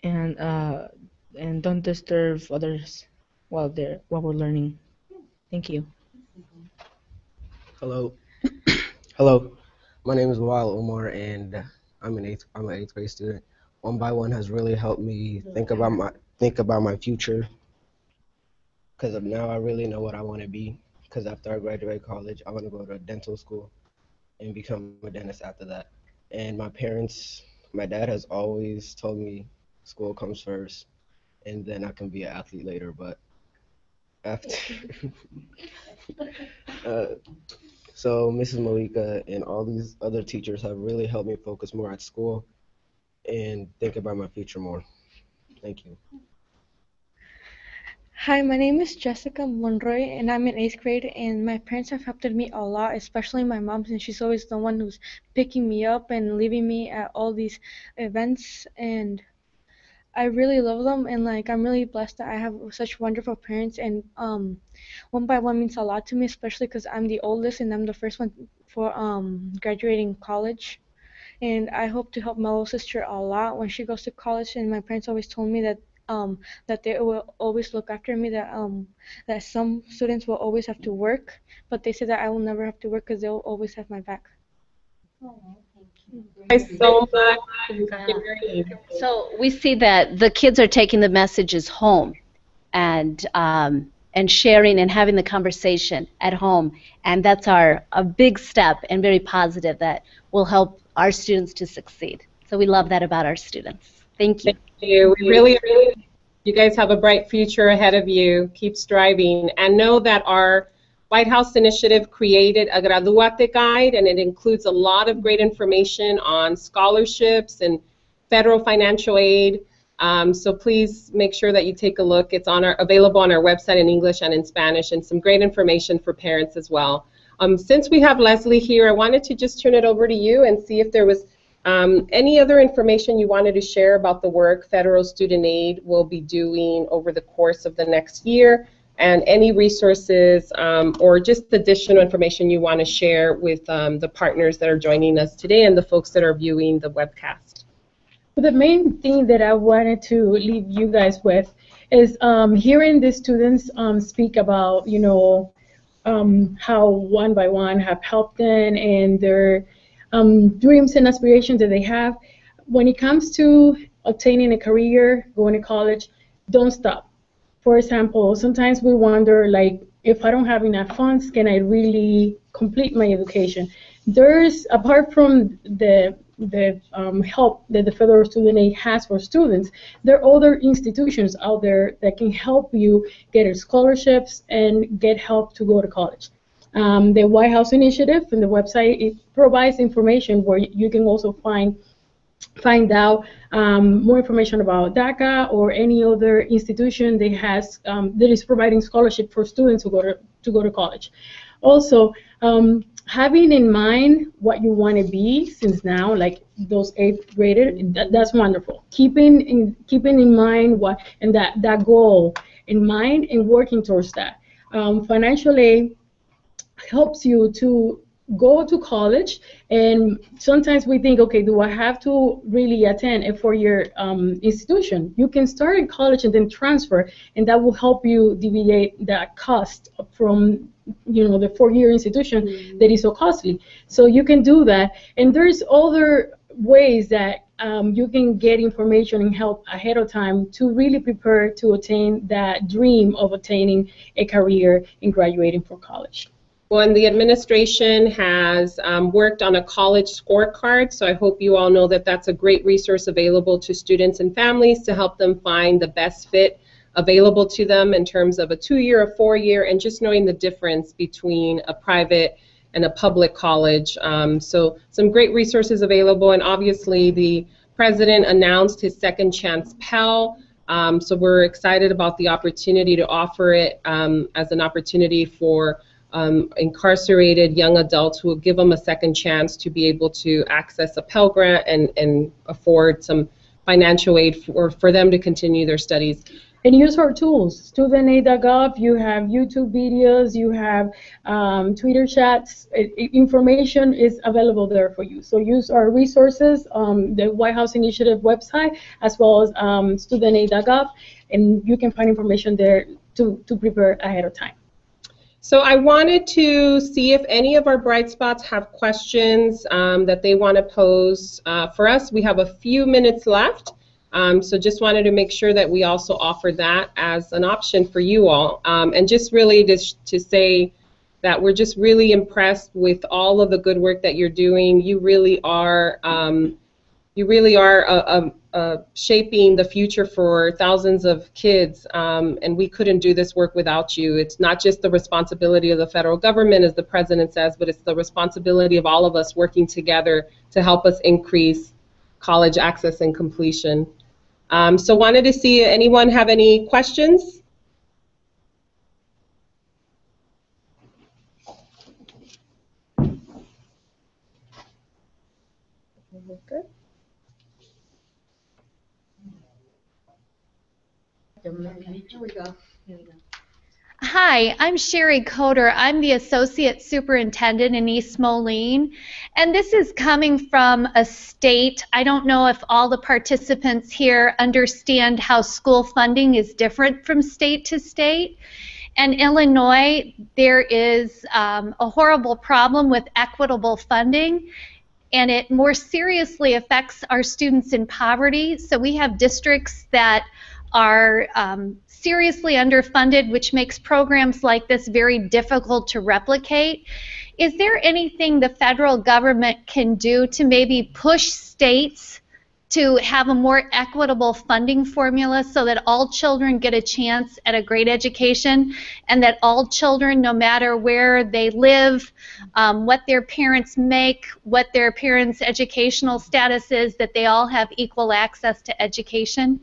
and uh, and don't disturb others while they're while we're learning. Thank you. Hello. Hello, my name is Wael Omar, and I'm an eighth. I'm an eighth grade student. One by One has really helped me think about my think about my future. Because of now, I really know what I want to be. Because after I graduate college, I want to go to dental school and become a dentist after that. And my parents, my dad has always told me school comes first, and then I can be an athlete later. But after. uh, So Missus Malika and all these other teachers have really helped me focus more at school and think about my future more. Thank you. Hi, my name is Jessica Monroy, and I'm in eighth grade, and my parents have helped me a lot, especially my mom, since she's always the one who's picking me up and leaving me at all these events, and I really love them, and like I'm really blessed that I have such wonderful parents, and um, One by One means a lot to me, especially because I'm the oldest and I'm the first one for um, graduating college, and I hope to help my little sister a lot when she goes to college. And my parents always told me that um, that they will always look after me, that um, that some students will always have to work, but they said that I will never have to work because they'll always have my back. Aww. Thank you so much. So we see that the kids are taking the messages home, and um, and sharing and having the conversation at home, and that's our a big step and very positive that will help our students to succeed. So we love that about our students. Thank you. Thank you. We really, really, you guys have a bright future ahead of you. Keep striving, and know that our White House Initiative created a Graduate Guide, and it includes a lot of great information on scholarships and federal financial aid. Um, so please make sure that you take a look. It's on our, available on our website in English and in Spanish, and some great information for parents as well. Um, since we have Leslie here, I wanted to just turn it over to you and see if there was um, any other information you wanted to share about the work Federal Student Aid will be doing over the course of the next year, and any resources um, or just additional information you want to share with um, the partners that are joining us today and the folks that are viewing the webcast. Well, the main thing that I wanted to leave you guys with is um, hearing the students um, speak about, you know, um, how One by One have helped them and their um, dreams and aspirations that they have. When it comes to obtaining a career, going to college, don't stop. For example, sometimes we wonder, like, if I don't have enough funds, can I really complete my education? There's, apart from the, the um, help that the Federal Student Aid has for students, there are other institutions out there that can help you get scholarships and get help to go to college. um, the White House Initiative, and the website it provides information where you can also find find out um, more information about DACA or any other institution that has um, that is providing scholarship for students who go to to go to college. Also, um, having in mind what you want to be since now, like those eighth graders, that, that's wonderful. Keeping in keeping in mind what and that that goal in mind and working towards that. Um, financial aid helps you to go to college, and sometimes we think, okay, do I have to really attend a four-year um, institution? You can start in college and then transfer, and that will help you deviate that cost from, you know, the four-year institution mm-hmm. that is so costly. So you can do that, and there's other ways that um, you can get information and help ahead of time to really prepare to attain that dream of attaining a career and graduating from college. Well, and the administration has um, worked on a college scorecard, so I hope you all know that that's a great resource available to students and families to help them find the best fit available to them in terms of a two-year, a four-year, and just knowing the difference between a private and a public college. Um, so some great resources available, and obviously the president announced his second chance Pell. Um, so we're excited about the opportunity to offer it um, as an opportunity for Um, incarcerated young adults who will give them a second chance to be able to access a Pell Grant and, and afford some financial aid for, for them to continue their studies. And use our tools. student aid dot gov, you have YouTube videos, you have um, Twitter chats. It, it, information is available there for you. So use our resources, um, the White House Initiative website, as well as um, student aid dot gov, and you can find information there to, to prepare ahead of time. So I wanted to see if any of our Bright Spots have questions um, that they want to pose uh, for us. We have a few minutes left, um, so just wanted to make sure that we also offer that as an option for you all. Um, and just really to, to say that we're just really impressed with all of the good work that you're doing. You really are, um, you really are a, a Uh, shaping the future for thousands of kids, um, and we couldn't do this work without you. It's not just the responsibility of the federal government, as the president says, but it's the responsibility of all of us working together to help us increase college access and completion. Um, so wanted to see, anyone have any questions? Good. Here we go. Here we go. Hi, I'm Sherry Coder. I'm the Associate Superintendent in East Moline, and this is coming from a state. I don't know if all the participants here understand how school funding is different from state to state. In Illinois, there is um, a horrible problem with equitable funding, and it more seriously affects our students in poverty. So we have districts that are um, seriously underfunded, which makes programs like this very difficult to replicate. Is there anything the federal government can do to maybe push states to have a more equitable funding formula so that all children get a chance at a great education, and that all children, no matter where they live, um, what their parents make, what their parents' educational status is, that they all have equal access to education?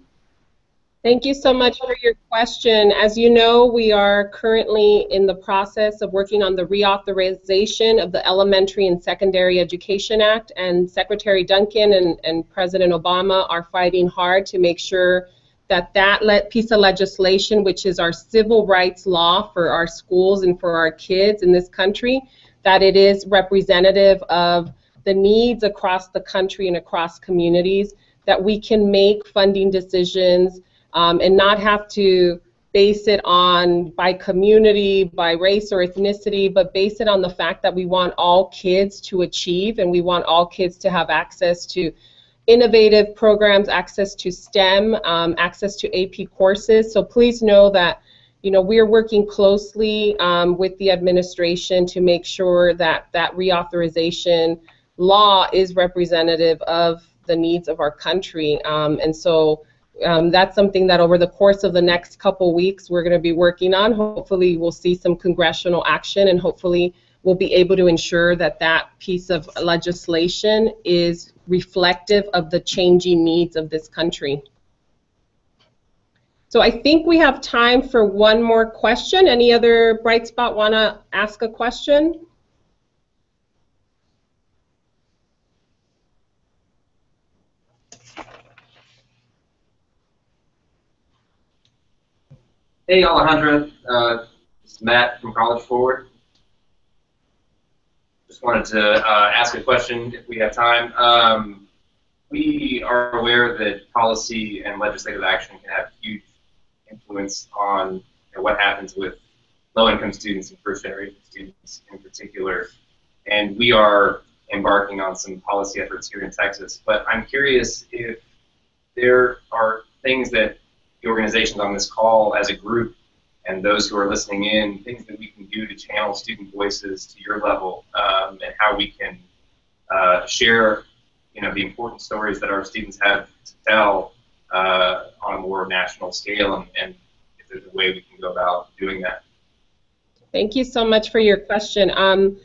Thank you so much for your question. As you know, we are currently in the process of working on the reauthorization of the Elementary and Secondary Education Act, and Secretary Duncan and, and President Obama are fighting hard to make sure that that le- piece of legislation, which is our civil rights law for our schools and for our kids in this country, that it is representative of the needs across the country and across communities, that we can make funding decisions Um, and not have to base it on by community, by race or ethnicity, but base it on the fact that we want all kids to achieve, and we want all kids to have access to innovative programs, access to STEM, um, access to A P courses. So please know that, you know, we are working closely um, with the administration to make sure that that reauthorization law is representative of the needs of our country. Um, and so um, that's something that over the course of the next couple weeks we're going to be working on. Hopefully we'll see some congressional action, and hopefully we'll be able to ensure that that piece of legislation is reflective of the changing needs of this country. So I think we have time for one more question. Any other Bright Spot want to ask a question? Hey Alejandra, uh, it's Matt from College Forward. Just wanted to uh, ask a question if we have time. Um, we are aware that policy and legislative action can have huge influence on you know, what happens with low-income students and first-generation students in particular. And we are embarking on some policy efforts here in Texas. But I'm curious if there are things that the organizations on this call as a group and those who are listening in, things that we can do to channel student voices to your level, um, and how we can uh, share you know, the important stories that our students have to tell uh, on a more national scale, and, and if there's a way we can go about doing that. Thank you so much for your question. Um,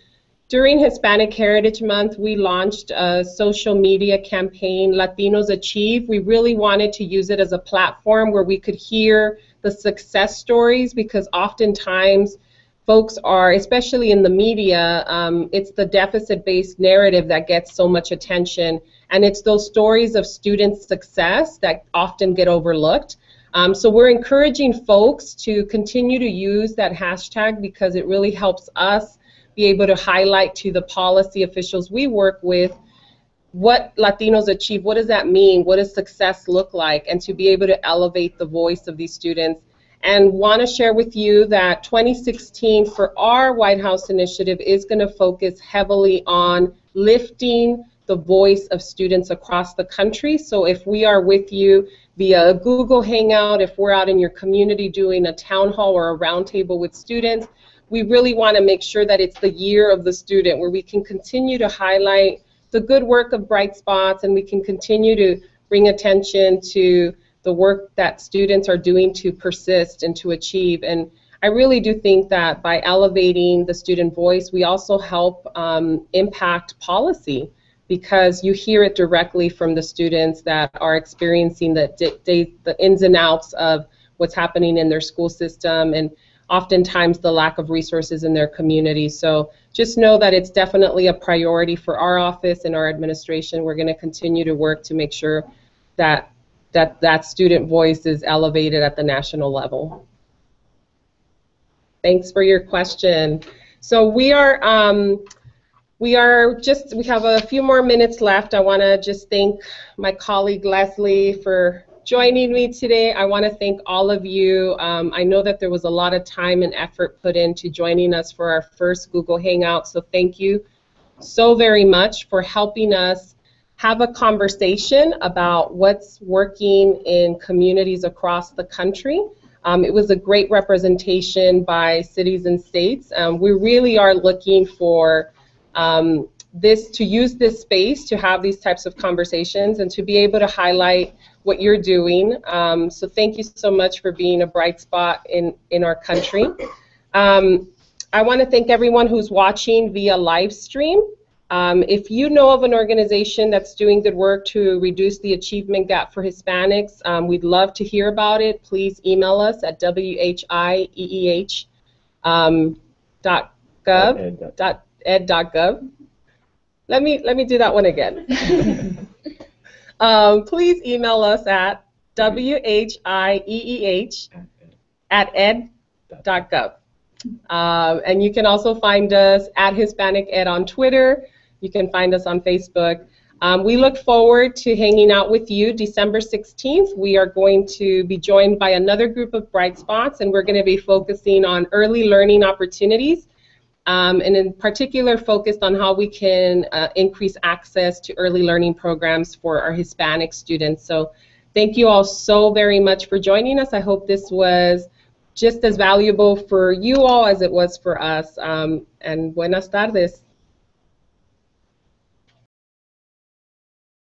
during Hispanic Heritage Month, we launched a social media campaign, Latinos Achieve. We really wanted to use it as a platform where we could hear the success stories, because oftentimes folks are, especially in the media, um, it's the deficit-based narrative that gets so much attention, and it's those stories of students' success that often get overlooked. Um, so we're encouraging folks to continue to use that hashtag, because it really helps us be able to highlight to the policy officials we work with what Latinos Achieve, what does that mean, what does success look like, and to be able to elevate the voice of these students. And want to share with you that twenty sixteen for our White House initiative is going to focus heavily on lifting the voice of students across the country. So if we are with you via a Google Hangout, if we're out in your community doing a town hall or a roundtable with students, we really want to make sure that it's the year of the student, where we can continue to highlight the good work of Bright Spots, and we can continue to bring attention to the work that students are doing to persist and to achieve. And I really do think that by elevating the student voice, we also help um, impact policy, because you hear it directly from the students that are experiencing the, the, the ins and outs of what's happening in their school system, and oftentimes the lack of resources in their community. So just know that it's definitely a priority for our office and our administration. We're going to continue to work to make sure that that that student voice is elevated at the national level. Thanks for your question. So we are um, we are just we have a few more minutes left. I want to just thank my colleague Leslie for joining me today. I want to thank all of you. Um, I know that there was a lot of time and effort put into joining us for our first Google Hangout, so thank you so very much for helping us have a conversation about what's working in communities across the country. Um, it was a great representation by cities and states. Um, we really are looking for um, this, to use this space to have these types of conversations and to be able to highlight what you're doing. Um, so thank you so much for being a bright spot in, in our country. Um, I want to thank everyone who's watching via live stream. Um, if you know of an organization that's doing good work to reduce the achievement gap for Hispanics, um, we'd love to hear about it. Please email us at w h i e e h dot gov um, .ed dot gov. Let me let me do that one again. um, please email us at w h i e e h at ed dot gov, um, and you can also find us at Hispanic Ed on Twitter. You can find us on Facebook. Um, we look forward to hanging out with you December sixteenth. We are going to be joined by another group of Bright Spots, and we're going to be focusing on early learning opportunities, um, and in particular focused on how we can uh, increase access to early learning programs for our Hispanic students. So thank you all so very much for joining us. I hope this was just as valuable for you all as it was for us. Um, and buenas tardes.